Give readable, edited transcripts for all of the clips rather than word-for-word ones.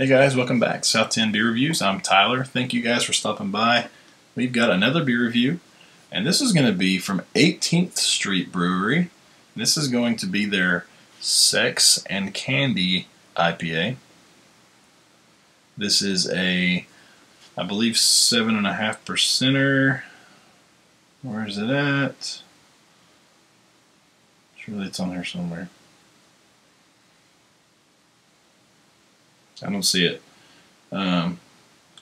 Hey guys, welcome back to South 10 Beer Reviews. I'm Tyler. Thank you guys for stopping by. We've got another beer review, and this is going to be from 18th Street Brewery. This is going to be their Sex and Candy IPA. This is a, I believe, 7.5%er. Where is it at? Surely it's on here somewhere. I don't see it. Kind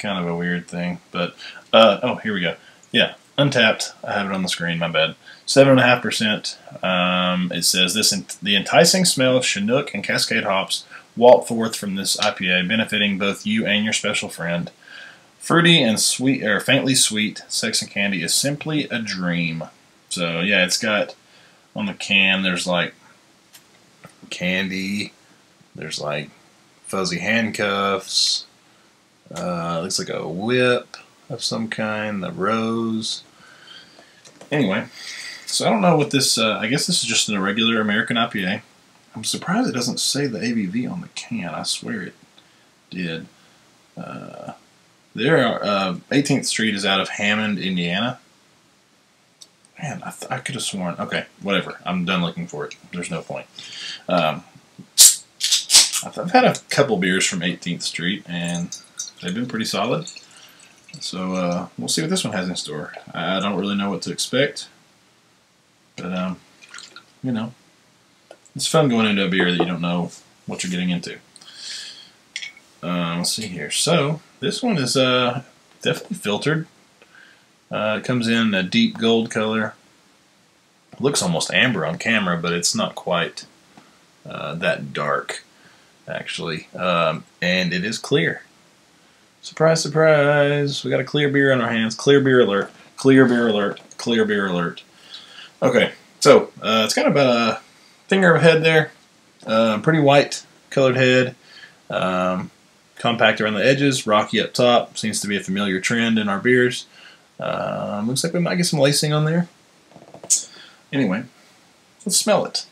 of a weird thing, but oh, here we go. Yeah, Untappd. I have it on the screen. My bad. 7.5%. It says this: the enticing smell of Chinook and Cascade hops walk forth from this IPA, benefiting both you and your special friend. Fruity and sweet, or faintly sweet, Sex and Candy is simply a dream. So yeah, it's got on the can. There's like candy. There's like fuzzy handcuffs, looks like a whip of some kind, the rose. Anyway, so I don't know what this, I guess this is just an irregular American IPA. I'm surprised it doesn't say the ABV on the can. I swear it did. There are, 18th Street is out of Hammond, Indiana. Man, I could have sworn, okay, whatever. I'm done looking for it. There's no point. I've had a couple beers from 18th Street, and they've been pretty solid. So we'll see what this one has in store. I don't really know what to expect, but you know, it's fun going into a beer that you don't know what you're getting into. Let's see here. So this one is definitely filtered. It comes in a deep gold color. It looks almost amber on camera, but it's not quite that dark, actually, and it is clear. Surprise, surprise, we got a clear beer on our hands. Clear beer alert, clear beer alert, clear beer alert. Okay, so it's got about a finger of a head there, pretty white colored head, compact around the edges, rocky up top. Seems to be a familiar trend in our beers. Looks like we might get some lacing on there. Anyway, let's smell it.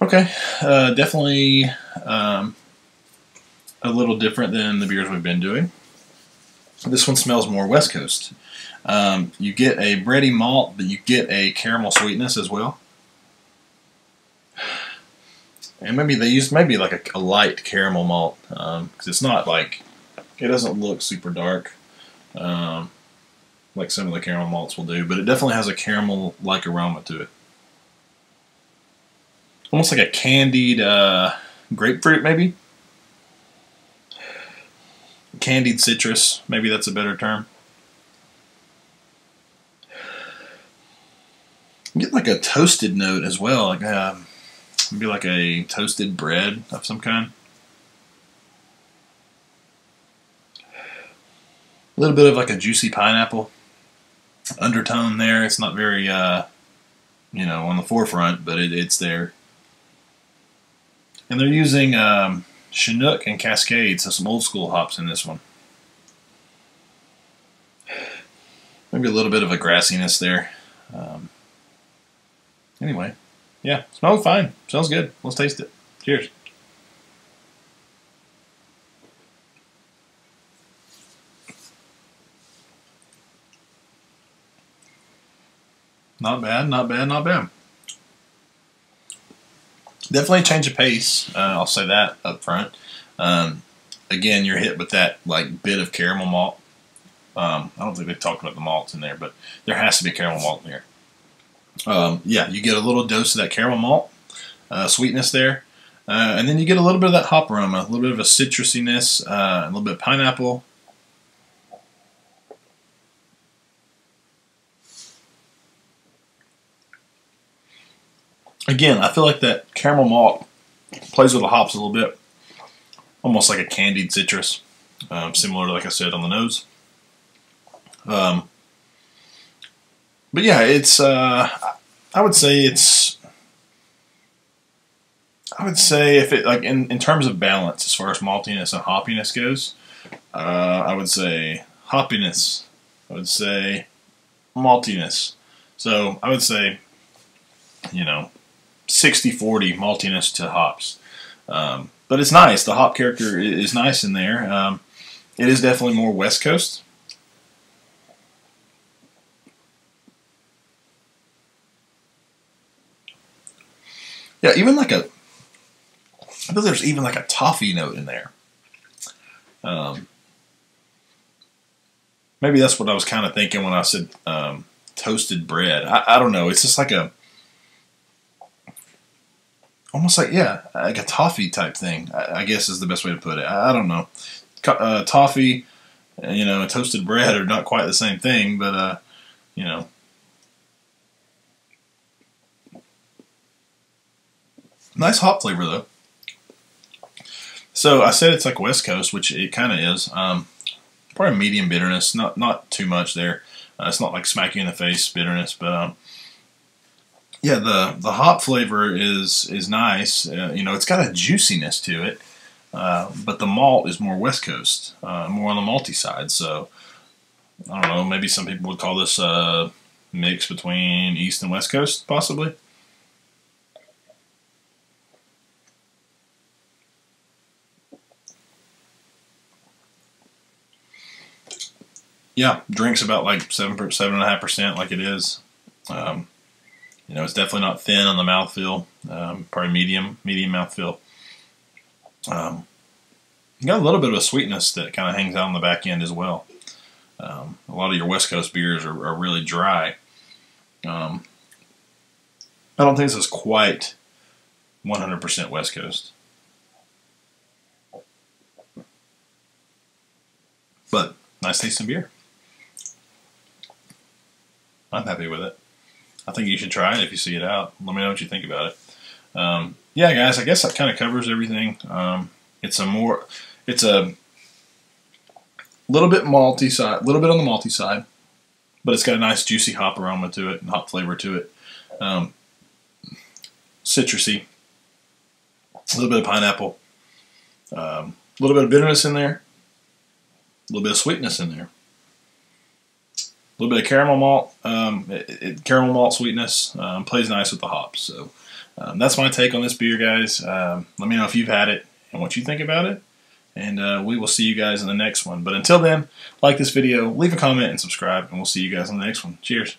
Okay, definitely a little different than the beers we've been doing. This one smells more West Coast. You get a bready malt, but you get a caramel sweetness as well. And maybe they used like a light caramel malt, because it's not like, it doesn't look super dark like some of the caramel malts will do, but it definitely has a caramel-like aroma to it. Almost like a candied grapefruit, maybe? Candied citrus, maybe that's a better term. You get like a toasted note as well, like maybe like a toasted bread of some kind. A little bit of like a juicy pineapple undertone there. It's not very, you know, on the forefront, but it's there. And they're using Chinook and Cascade, so some old school hops in this one. Maybe a little bit of a grassiness there. Anyway, yeah, smells fine. Smells good. Let's taste it. Cheers. Not bad, not bad, not bad. Definitely a change of pace, I'll say that up front. Again, you're hit with that like bit of caramel malt. I don't think they've talked about the malts in there, but there has to be caramel malt in there. Yeah, you get a little dose of that caramel malt, sweetness there. And then you get a little bit of that hop aroma, a little bit of a citrusiness, a little bit of pineapple. Again, I feel like that caramel malt plays with the hops a little bit, almost like a candied citrus, similar to, like I said, on the nose. But yeah, it's, I would say it's, I would say if it, like in terms of balance, as far as maltiness and hoppiness goes, I would say hoppiness, I would say maltiness. So I would say, you know, 60-40 maltiness to hops. But it's nice. The hop character is nice in there. It is definitely more West Coast. Yeah, even like a, I feel there's even like a toffee note in there. Maybe that's what I was kind of thinking when I said toasted bread. I don't know. It's just like a, almost like, yeah, like a toffee type thing, I guess is the best way to put it. I don't know. Toffee, you know, toasted bread are not quite the same thing, but, you know. Nice hop flavor, though. So I said it's like West Coast, which it kind of is. Probably medium bitterness, not too much there. It's not like smack you in the face bitterness, but yeah, the hop flavor is nice. You know, it's got a juiciness to it, but the malt is more West Coast, more on the malty side. So I don't know, maybe some people would call this a mix between East and West Coast, possibly. Yeah, drinks about like 7.5%, like it is. You know, it's definitely not thin on the mouthfeel. Probably medium mouthfeel. You got a little bit of a sweetness that kind of hangs out on the back end as well. A lot of your West Coast beers are really dry. I don't think this is quite 100% West Coast, but nice tasting beer. I'm happy with it. I think you should try it if you see it out. Let me know what you think about it. Yeah, guys, I guess that kind of covers everything. It's a little bit malty side, a little bit on the malty side, but it's got a nice juicy hop aroma to it and hop flavor to it. Citrusy, a little bit of pineapple, a little bit of bitterness in there, a little bit of sweetness in there. A little bit of caramel malt, caramel malt sweetness, plays nice with the hops. So that's my take on this beer, guys. Let me know if you've had it and what you think about it. And we will see you guys in the next one. But until then, like this video, leave a comment, and subscribe. And we'll see you guys on the next one. Cheers.